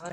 Thôi.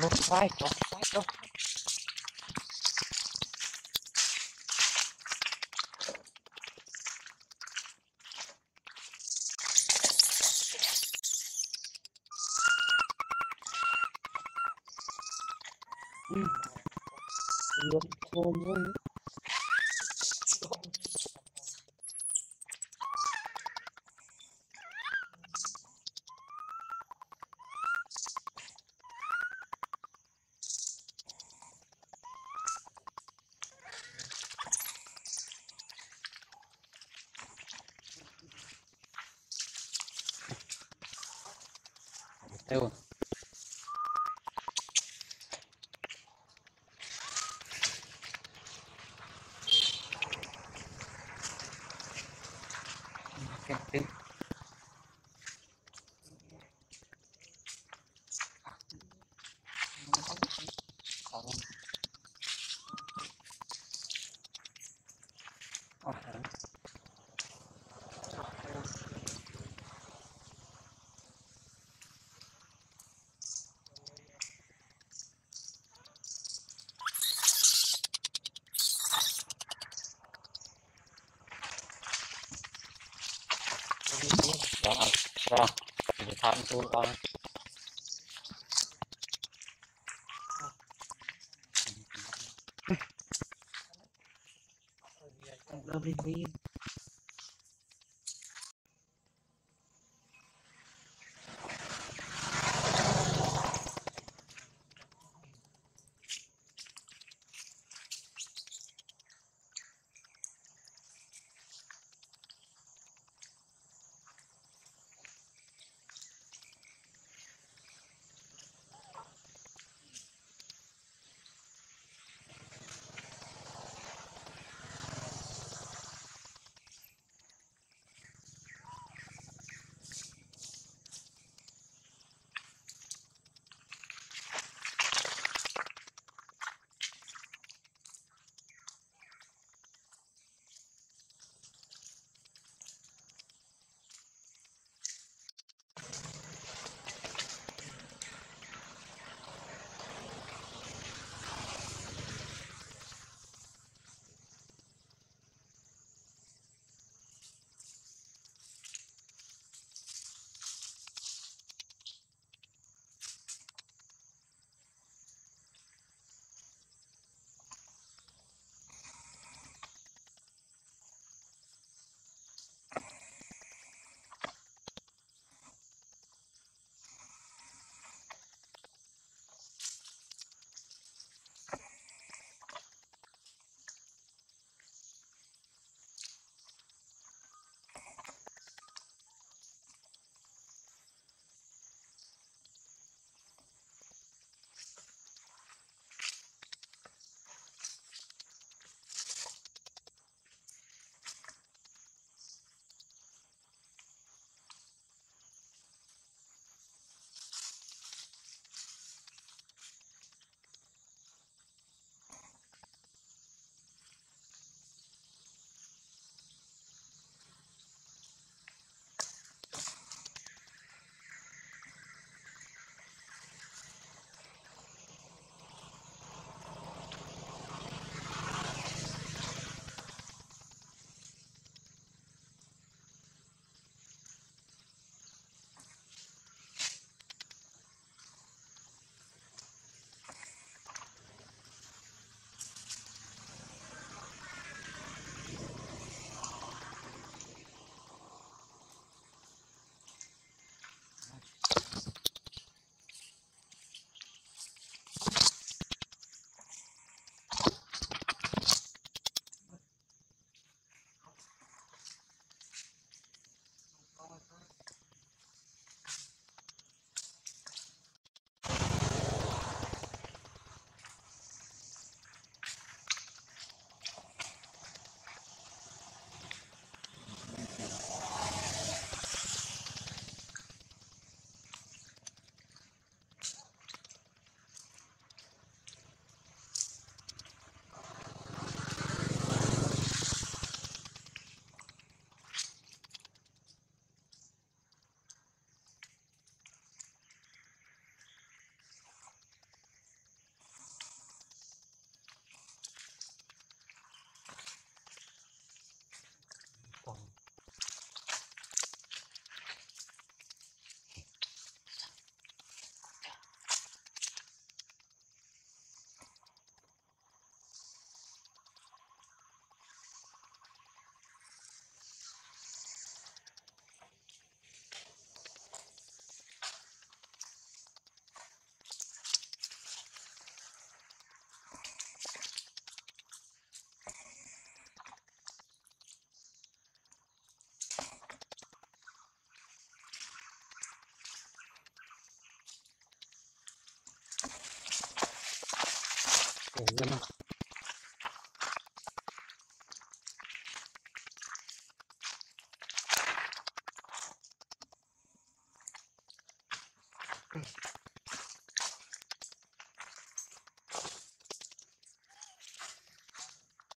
Nó sai chỗ sai đâu. Nó không muốn. Teu. Tem. Rồi, mình thả xuống con.